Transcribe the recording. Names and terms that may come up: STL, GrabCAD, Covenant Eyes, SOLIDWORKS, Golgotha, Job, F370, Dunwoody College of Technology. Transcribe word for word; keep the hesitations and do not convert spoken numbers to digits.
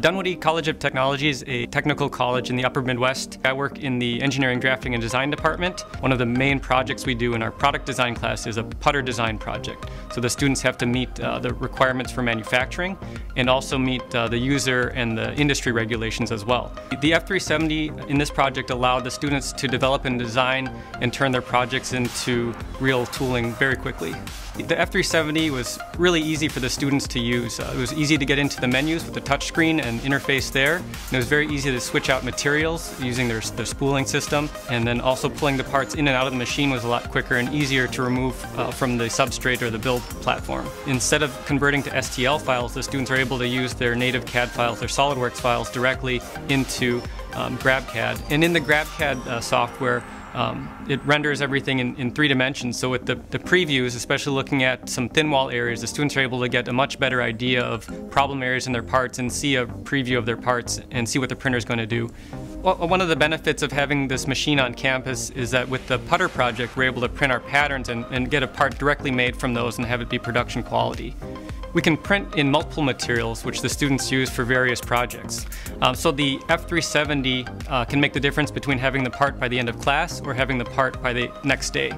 Dunwoody College of Technology is a technical college in the upper Midwest. I work in the engineering, drafting, and design department. One of the main projects we do in our product design class is a putter design project. So the students have to meet uh, the requirements for manufacturing and also meet uh, the user and the industry regulations as well. The F three seventy in this project allowed the students to develop and design and turn their projects into real tooling very quickly. The F three seventy was really easy for the students to use. Uh, it was easy to get into the menus with the touchscreen and interface there. And it was very easy to switch out materials using their, their spooling system. And then also pulling the parts in and out of the machine was a lot quicker and easier to remove uh, from the substrate or the build platform. Instead of converting to S T L files, the students are able to use their native C A D files, their SOLIDWORKS files directly into um, GrabCAD. And in the GrabCAD uh, software, Um, it renders everything in, in three dimensions, so with the, the previews, especially looking at some thin wall areas, the students are able to get a much better idea of problem areas in their parts and see a preview of their parts and see what the printer is going to do. Well, one of the benefits of having this machine on campus is that with the putter project, we're able to print our patterns and, and get a part directly made from those and have it be production quality. We can print in multiple materials, which the students use for various projects. Um, so the F three seventy uh, can make the difference between having the part by the end of class or having the part by the next day.